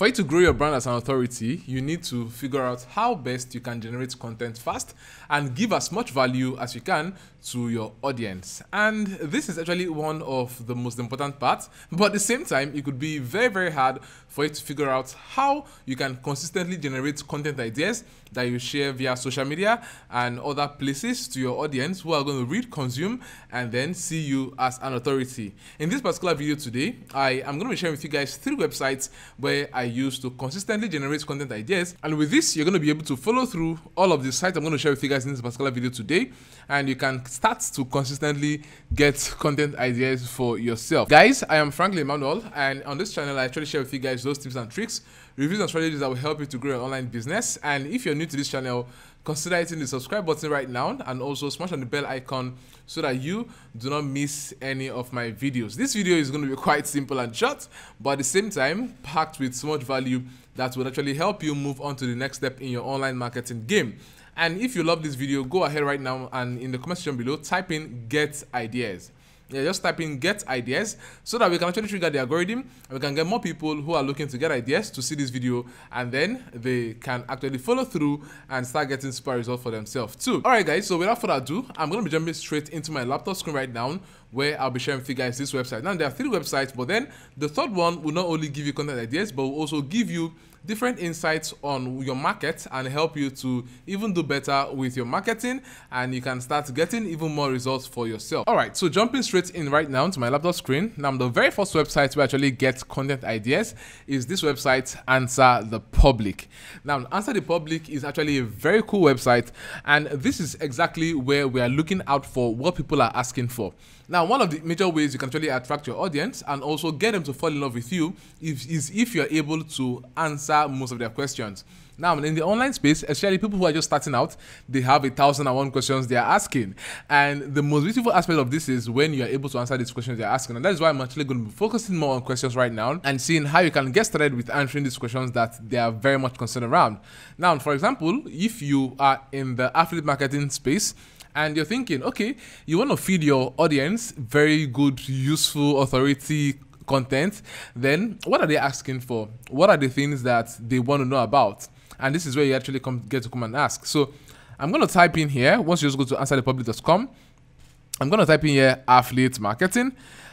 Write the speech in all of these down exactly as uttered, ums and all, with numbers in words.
For you to grow your brand as an authority, you need to figure out how best you can generate content fast and give as much value as you can to your audience. And this is actually one of the most important parts, but at the same time, it could be very, very hard for you to figure out how you can consistently generate content ideas that you share via social media and other places to your audience who are going to read, consume, and then see you as an authority. In this particular video today, I am going to be sharing with you guys three websites where I use to consistently generate content ideas, and with this you're going to be able to follow through all of the sites I'm going to share with you guys in this particular video today, and you can start to consistently get content ideas for yourself. Guys, I am Franklin Emmanuel, and on this channel I actually share with you guys those tips and tricks, reviews and strategies that will help you to grow your online business. And if you're new to this channel, consider hitting the subscribe button right now and also smash on the bell icon so that you do not miss any of my videos. This video is going to be quite simple and short, but at the same time packed with so much value that will actually help you move on to the next step in your online marketing game. And if you love this video, go ahead right now and in the comment section below type in get ideas. Yeah, just type in get ideas so that we can actually trigger the algorithm and we can get more people who are looking to get ideas to see this video, and then they can actually follow through and start getting super results for themselves too. Alright guys, so without further ado, I'm going to be jumping straight into my laptop screen right now where I'll be sharing with you guys this website. Now there are three websites, but then the third one will not only give you content ideas but will also give you different insights on your market and help you to even do better with your marketing, and you can start getting even more results for yourself. Alright, so jumping straight in right now to my laptop screen. Now the very first website we actually get content ideas is this website, Answer the Public. Now Answer the Public is actually a very cool website, and this is exactly where we are looking out for what people are asking for. Now one of the major ways you can actually attract your audience and also get them to fall in love with you is, is if you're able to answer most of their questions. Now in the online space, especially people who are just starting out, they have a thousand and one questions they are asking, and the most beautiful aspect of this is when you are able to answer these questions they are asking. And that is why I'm actually going to be focusing more on questions right now and seeing how you can get started with answering these questions that they are very much concerned around. Now for example, if you are in the affiliate marketing space and you're thinking, okay, you want to feed your audience very good, useful, authority content, then what are they asking for? What are the things that they want to know about? And this is where you actually come get to come and ask. So I'm going to type in here, once you just go to answer the public dot com, I'm going to type in here affiliate marketing.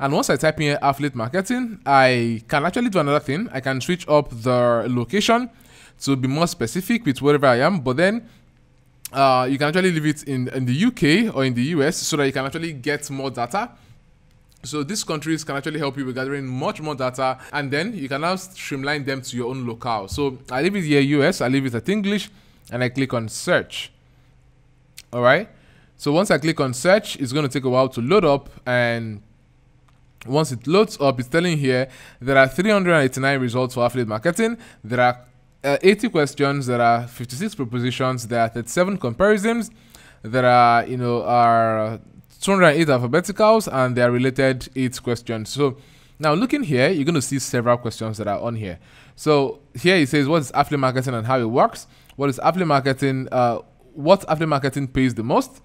And once I type in here affiliate marketing, I can actually do another thing. I can switch up the location to be more specific with wherever I am, but then uh, you can actually leave it in, in the U K or in the U S so that you can actually get more data. So these countries can actually help you with gathering much more data, and then you can now streamline them to your own locale. So I leave it here U S, I leave it at English, and I click on search. Alright, so once I click on search, it's going to take a while to load up, and once it loads up, it's telling here there are three hundred eighty-nine results for affiliate marketing, there are uh, eighty questions, there are fifty-six propositions, there are thirty-seven comparisons, there are, you know, are two hundred eight alphabeticals, and they are related eight questions. So now looking here, you're going to see several questions that are on here. So here it says, what is affiliate marketing and how it works? What is affiliate marketing? Uh, what affiliate marketing pays the most?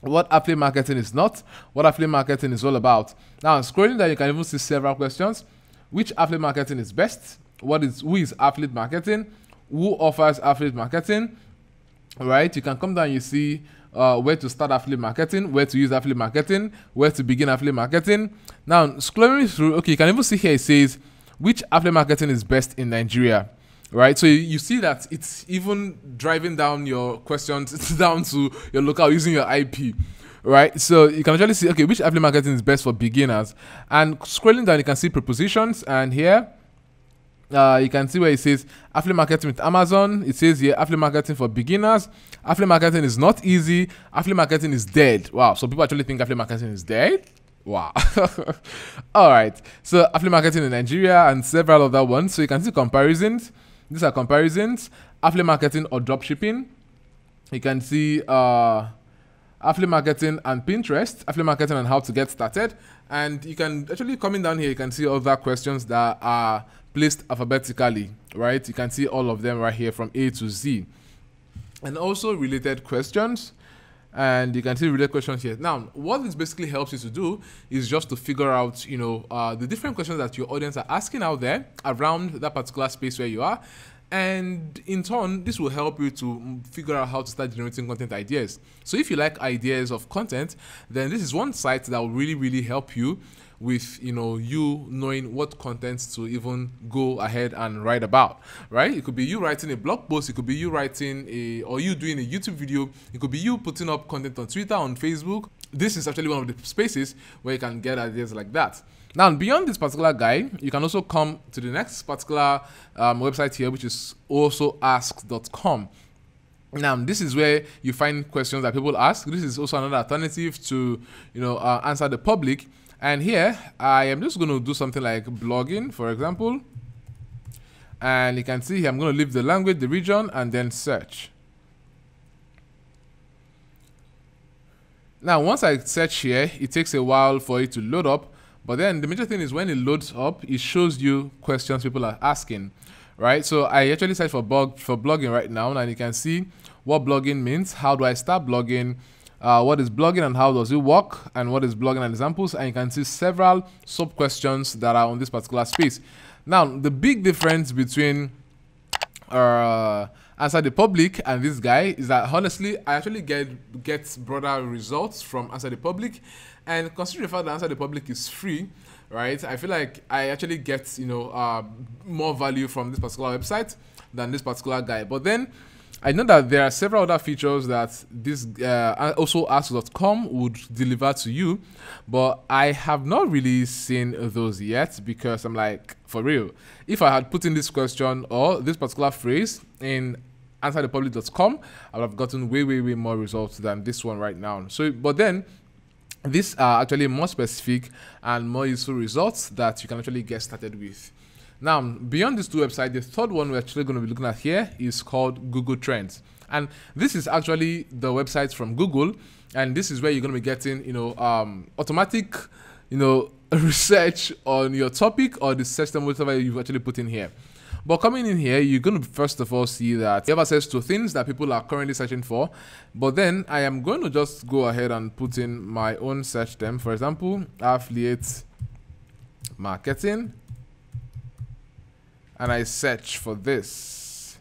What affiliate marketing is not? What affiliate marketing is all about? Now scrolling down, you can even see several questions. Which affiliate marketing is best? What is, who is affiliate marketing? Who offers affiliate marketing? All right, you can come down, you see uh, where to start affiliate marketing, where to use affiliate marketing, where to begin affiliate marketing. Now, scrolling through, okay, you can even see here it says, which affiliate marketing is best in Nigeria, right? So you, you see that it's even driving down your questions down to your local using your I P, right? So you can actually see, okay, which affiliate marketing is best for beginners? And scrolling down, you can see propositions, and here, Uh, you can see where it says affiliate marketing with Amazon. It says here affiliate marketing for beginners. Affiliate marketing is not easy. Affiliate marketing is dead. Wow. So people actually think affiliate marketing is dead. Wow. All right. So affiliate marketing in Nigeria and several other ones. So you can see comparisons. These are comparisons. Affiliate marketing or dropshipping. You can see uh, affiliate marketing and Pinterest. Affiliate marketing and how to get started. And you can actually coming down here, you can see other questions that are placed alphabetically, right? You can see all of them right here from A to Z, and also related questions. and you can see related questions here. Now, what this basically helps you to do is just to figure out, you know, uh, the different questions that your audience are asking out there around that particular space where you are. And in turn, this will help you to figure out how to start generating content ideas. So if you like ideas of content, then this is one site that will really, really help you with, you know, you knowing what contents to even go ahead and write about, right? It could be you writing a blog post, it could be you writing a, or you doing a YouTube video, it could be you putting up content on Twitter, on Facebook. This is actually one of the spaces where you can get ideas like that. Now, beyond this particular guide, you can also come to the next particular um, website here, which is also ask dot com. Now, this is where you find questions that people ask. This is also another alternative to, you know, uh, Answer the Public. And here, I am just going to do something like blogging, for example. And you can see here, I'm going to leave the language, the region, and then search. Now, once I search here, it takes a while for it to load up. But then the major thing is when it loads up, it shows you questions people are asking, right? So I actually search for blog, for blogging right now, and you can see what blogging means. How do I start blogging? Uh, what is blogging and how does it work? And what is blogging and examples? And you can see several sub-questions that are on this particular space. Now, the big difference between uh, Answer the Public and this guy is that, honestly, I actually get, get broader results from Answer the Public. And considering the fact that Answer the Public is free, right, I feel like I actually get, you know, uh, more value from this particular website than this particular guy. But then I know that there are several other features that this uh, also ask dot com would deliver to you, but I have not really seen those yet because I'm like, for real, if I had put in this question or this particular phrase in answer the public dot com, I would have gotten way, way, way more results than this one right now. So, but then these are actually more specific and more useful results that you can actually get started with. Now, beyond these two websites, the third one we're actually going to be looking at here is called Google Trends. And this is actually the website from Google. And this is where you're going to be getting, you know, um, automatic, you know, research on your topic or the system, whatever you've actually put in here. But coming in here, you're going to first of all see that you have access to things that people are currently searching for. But then I am going to just go ahead and put in my own search term. For example, affiliate marketing. And I search for this.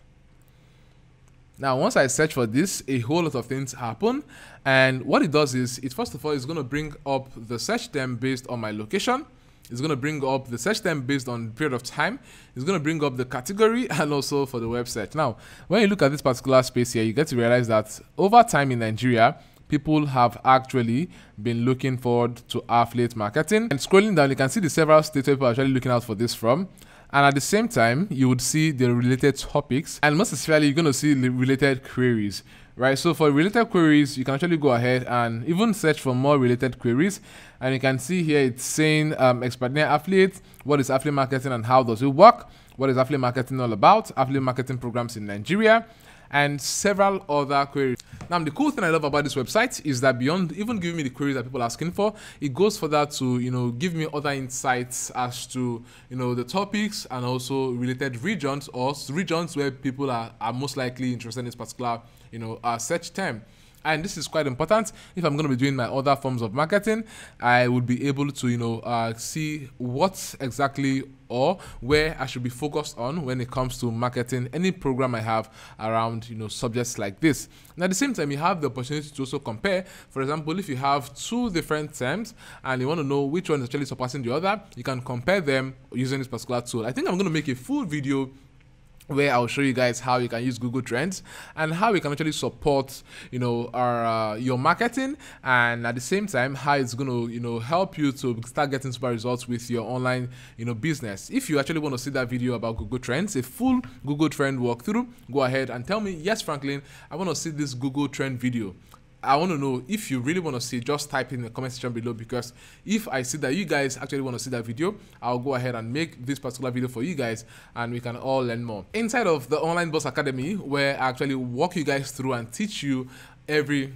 Now, once I search for this, a whole lot of things happen. And what it does is, it first of all is going to bring up the search term based on my location. It's going to bring up the search term based on period of time. It's going to bring up the category and also for the web search. Now, when you look at this particular space here, you get to realize that over time in Nigeria, people have actually been looking forward to affiliate marketing. And scrolling down, you can see the several states people are actually looking out for this from. And at the same time, you would see the related topics. And most especially, you're going to see the related queries, right? So for related queries, you can actually go ahead and even search for more related queries. And you can see here, it's saying um, expert near affiliate, what is affiliate marketing and how does it work? What is affiliate marketing all about? Affiliate marketing programs in Nigeria and several other queries. Now, the cool thing I love about this website is that beyond even giving me the queries that people are asking for, it goes further to, you know, give me other insights as to, you know, the topics and also related regions or regions where people are, are most likely interested in this particular, you know, uh, search term. And this is quite important. If I'm going to be doing my other forms of marketing, I would be able to, you know, uh, see what exactly or where I should be focused on when it comes to marketing any program I have around, you know, subjects like this. And at the same time, you have the opportunity to also compare. For example, if you have two different terms and you want to know which one is actually surpassing the other, you can compare them using this particular tool. I think I'm going to make a full video where I'll show you guys how you can use Google Trends and how you can actually support, you know, our, uh, your marketing, and at the same time, how it's going to, you know, help you to start getting super results with your online, you know, business. If you actually want to see that video about Google Trends, a full Google Trend walkthrough, go ahead and tell me, yes, Franklin, I want to see this Google Trend video. I want to know if you really want to see, just type in the comment section below, because if I see that you guys actually want to see that video, I'll go ahead and make this particular video for you guys and we can all learn more. Inside of the Online Boss Academy, where I actually walk you guys through and teach you every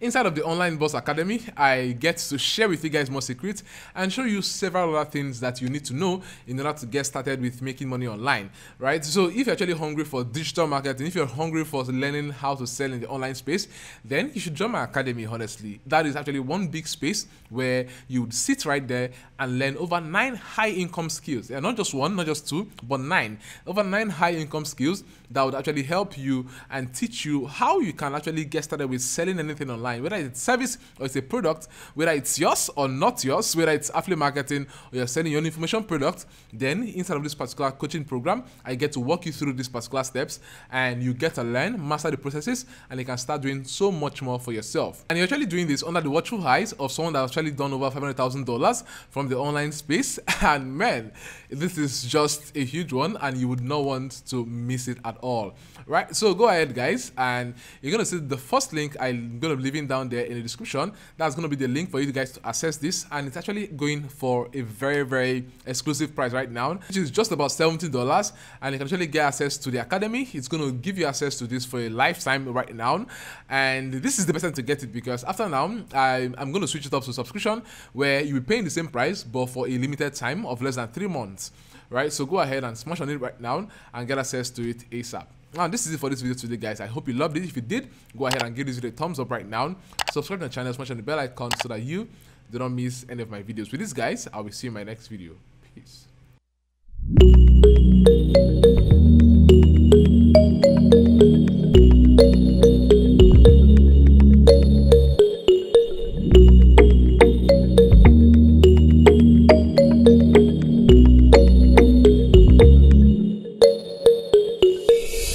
Inside of the Online Boss Academy, I get to share with you guys more secrets and show you several other things that you need to know in order to get started with making money online, right? So if you're actually hungry for digital marketing, if you're hungry for learning how to sell in the online space, then you should join my academy, honestly. That is actually one big space where you would sit right there and learn over nine high income skills. Yeah, not just one, not just two, but nine. Over nine high income skills that would actually help you and teach you how you can actually get started with selling anything online, whether it's a service or it's a product, whether it's yours or not yours, whether it's affiliate marketing or you're selling your own information product. Then inside of this particular coaching program, I get to walk you through these particular steps and you get to learn, master the processes, and you can start doing so much more for yourself. And you're actually doing this under the watchful eyes of someone that's actually done over five hundred thousand dollars from the online space. And man, this is just a huge one and you would not want to miss it at all, right? So go ahead, guys, and you're going to see the first link I'm going to be leaving down there in the description. That's going to be the link for you guys to access this, and it's actually going for a very, very exclusive price right now, which is just about seventy dollars, and you can actually get access to the academy. It's going to give you access to this for a lifetime right now, and this is the best time to get it because after now, I, I'm going to switch it up to subscription where you'll be paying the same price but for a limited time of less than three months, right? So go ahead and smash on it right now and get access to it ASAP. Now, this is it for this video today, guys. I hope you loved it. If you did, go ahead and give this video a thumbs up right now. Subscribe to the channel, smash on the bell icon so that you do not miss any of my videos. With this, guys, I will see you in my next video. Peace.